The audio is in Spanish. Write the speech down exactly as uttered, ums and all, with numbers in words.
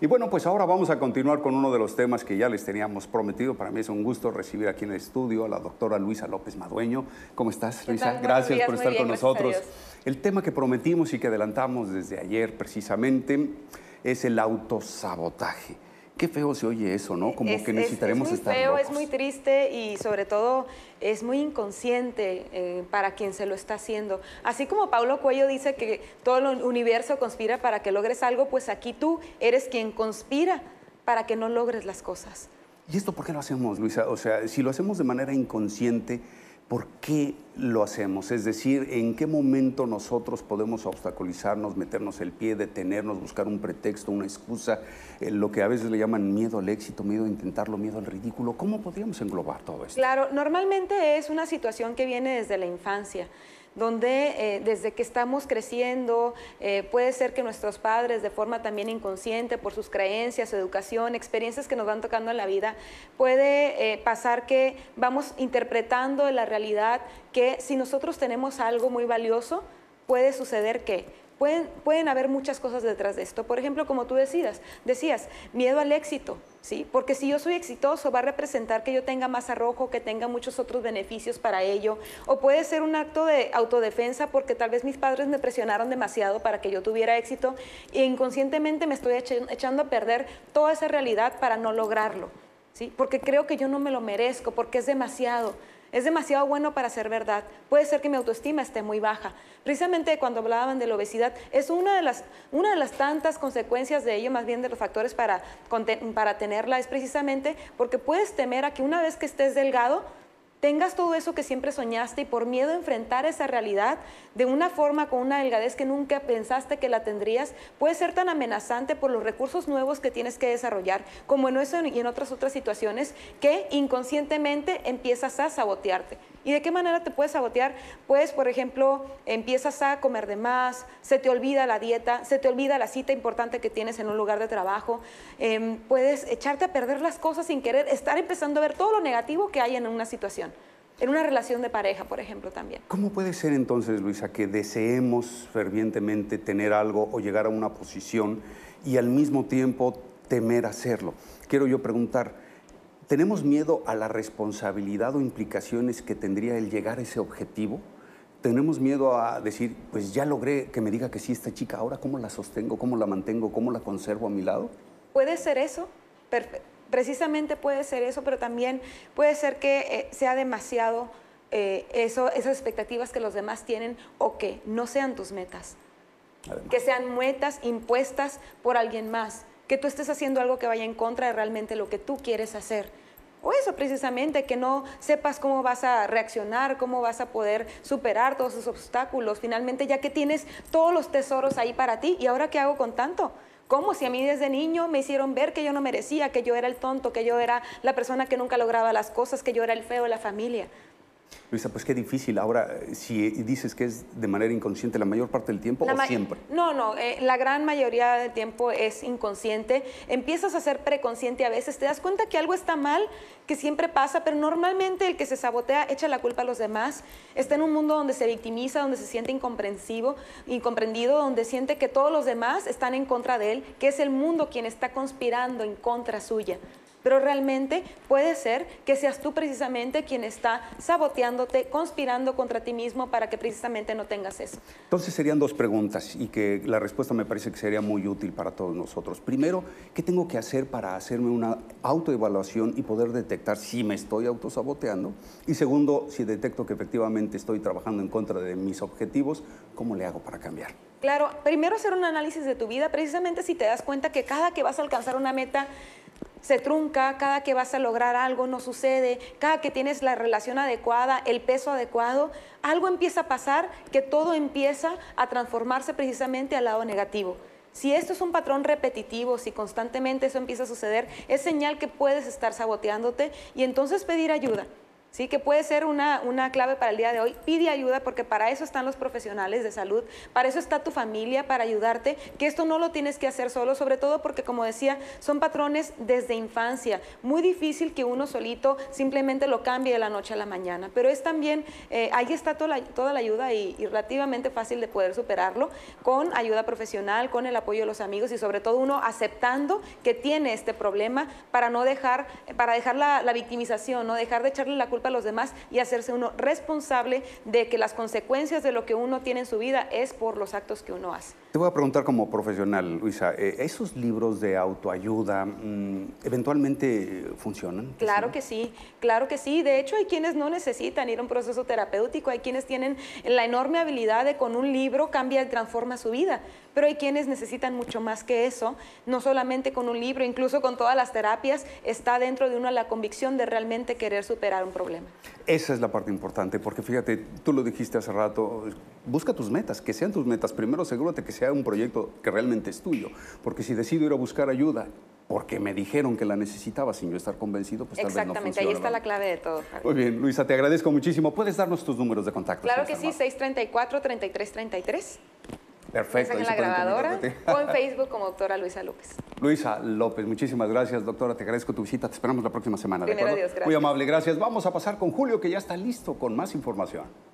Y bueno, pues ahora vamos a continuar con uno de los temas que ya les teníamos prometido. Para mí es un gusto recibir aquí en el estudio a la doctora Luisa López Madueño. ¿Cómo estás, Luisa? Gracias por estar con nosotros. El tema que prometimos y que adelantamos desde ayer precisamente es el autosabotaje. Qué feo se oye eso, ¿no? Como es, que necesitaremos es, es estar feo, locos. Es muy triste y sobre todo es muy inconsciente eh, para quien se lo está haciendo. Así como Pablo Coelho dice que todo el universo conspira para que logres algo, pues aquí tú eres quien conspira para que no logres las cosas. ¿Y esto por qué lo hacemos, Luisa? O sea, si lo hacemos de manera inconsciente, ¿por qué lo hacemos? Es decir, ¿en qué momento nosotros podemos obstaculizarnos, meternos el pie, detenernos, buscar un pretexto, una excusa? Eh, lo que a veces le llaman miedo al éxito, miedo a intentarlo, miedo al ridículo. ¿Cómo podríamos englobar todo esto? Claro, normalmente es una situación que viene desde la infancia, donde eh, desde que estamos creciendo, eh, puede ser que nuestros padres, de forma también inconsciente, por sus creencias, su educación, experiencias que nos van tocando en la vida, puede eh, pasar que vamos interpretando la realidad que si nosotros tenemos algo muy valioso, puede suceder que pueden, pueden haber muchas cosas detrás de esto. Por ejemplo, como tú decías, decías miedo al éxito. ¿Sí? Porque si yo soy exitoso, va a representar que yo tenga más arrojo, que tenga muchos otros beneficios para ello. O puede ser un acto de autodefensa porque tal vez mis padres me presionaron demasiado para que yo tuviera éxito e inconscientemente me estoy echando a perder toda esa realidad para no lograrlo. ¿Sí? Porque creo que yo no me lo merezco, porque es demasiado. Es demasiado bueno para ser verdad. Puede ser que mi autoestima esté muy baja. Precisamente cuando hablaban de la obesidad, es una de las, una de las tantas consecuencias de ello, más bien de los factores para, para tenerla, es precisamente porque puedes temer a que una vez que estés delgado, tengas todo eso que siempre soñaste y por miedo a enfrentar esa realidad de una forma con una delgadez que nunca pensaste que la tendrías, puede ser tan amenazante por los recursos nuevos que tienes que desarrollar, como en eso y en otras otras situaciones, que inconscientemente empiezas a sabotearte. ¿Y de qué manera te puedes sabotear? Pues, por ejemplo, empiezas a comer de más, se te olvida la dieta, se te olvida la cita importante que tienes en un lugar de trabajo, eh, puedes echarte a perder las cosas sin querer, estar empezando a ver todo lo negativo que hay en una situación, en una relación de pareja, por ejemplo, también. ¿Cómo puede ser entonces, Luisa, que deseemos fervientemente tener algo o llegar a una posición y al mismo tiempo temer hacerlo? Quiero yo preguntar, ¿tenemos miedo a la responsabilidad o implicaciones que tendría el llegar a ese objetivo? ¿Tenemos miedo a decir, pues ya logré que me diga que sí esta chica, ahora cómo la sostengo, cómo la mantengo, cómo la conservo a mi lado? Puede ser eso, precisamente puede ser eso, pero también puede ser que eh, sea demasiado eh, eso, esas expectativas que los demás tienen o que no sean tus metas, además, que sean metas impuestas por alguien más, que tú estés haciendo algo que vaya en contra de realmente lo que tú quieres hacer. O eso precisamente, que no sepas cómo vas a reaccionar, cómo vas a poder superar todos esos obstáculos. Finalmente, ya que tienes todos los tesoros ahí para ti, ¿y ahora qué hago con tanto? Como si a mí desde niño me hicieron ver que yo no merecía, que yo era el tonto, que yo era la persona que nunca lograba las cosas, que yo era el feo de la familia. Luisa, pues qué difícil. Ahora, si dices que es de manera inconsciente la mayor parte del tiempo o siempre. No, no, eh, la gran mayoría del tiempo es inconsciente. Empiezas a ser preconsciente a veces, te das cuenta que algo está mal, que siempre pasa, pero normalmente el que se sabotea echa la culpa a los demás. Está en un mundo donde se victimiza, donde se siente incomprensivo, incomprendido, donde siente que todos los demás están en contra de él, que es el mundo quien está conspirando en contra suya. Pero realmente puede ser que seas tú precisamente quien está saboteándote, conspirando contra ti mismo para que precisamente no tengas eso. Entonces serían dos preguntas y que la respuesta me parece que sería muy útil para todos nosotros. Primero, ¿qué tengo que hacer para hacerme una autoevaluación y poder detectar si me estoy autosaboteando? Y segundo, si detecto que efectivamente estoy trabajando en contra de mis objetivos, ¿cómo le hago para cambiar? Claro, primero hacer un análisis de tu vida, precisamente si te das cuenta que cada que vas a alcanzar una meta se trunca, cada que vas a lograr algo no sucede, cada que tienes la relación adecuada, el peso adecuado, algo empieza a pasar que todo empieza a transformarse precisamente al lado negativo. Si esto es un patrón repetitivo, si constantemente eso empieza a suceder, es señal que puedes estar saboteándote y entonces pedir ayuda. ¿sí? Que puede ser una, una clave para el día de hoy. Pide ayuda, porque para eso están los profesionales de salud, para eso está tu familia, para ayudarte, que esto no lo tienes que hacer solo, sobre todo porque, como decía, son patrones desde infancia. Muy difícil que uno solito simplemente lo cambie de la noche a la mañana, pero es también, eh, ahí está toda la, toda la ayuda y, y relativamente fácil de poder superarlo, con ayuda profesional, con el apoyo de los amigos y sobre todo uno aceptando que tiene este problema para no dejar, para dejar la, la victimización, no dejar de echarle la culpa a los demás y hacerse uno responsable de que las consecuencias de lo que uno tiene en su vida es por los actos que uno hace. Te voy a preguntar como profesional, Luisa, eh, ¿esos libros de autoayuda mmm, eventualmente funcionan? Claro que sí, claro que sí. De hecho, hay quienes no necesitan ir a un proceso terapéutico, hay quienes tienen la enorme habilidad de con un libro cambia y transforma su vida, pero hay quienes necesitan mucho más que eso, no solamente con un libro, incluso con todas las terapias, está dentro de uno la convicción de realmente querer superar un problema. Esa es la parte importante, porque fíjate, tú lo dijiste hace rato, busca tus metas, que sean tus metas. Primero asegúrate que sea un proyecto que realmente es tuyo, porque si decido ir a buscar ayuda, porque me dijeron que la necesitaba sin yo estar convencido, pues tal vez no funciona. Exactamente, ahí está la clave de todo, Javier. Muy bien, Luisa, te agradezco muchísimo. ¿Puedes darnos tus números de contacto? Claro que sí, seis tres cuatro, tres tres tres tres. Perfecto. En la grabadora o en Facebook como doctora Luisa López. Luisa López, muchísimas gracias, doctora. Te agradezco tu visita. Te esperamos la próxima semana. Primero Dios, gracias. Muy amable, gracias. Vamos a pasar con Julio, que ya está listo con más información.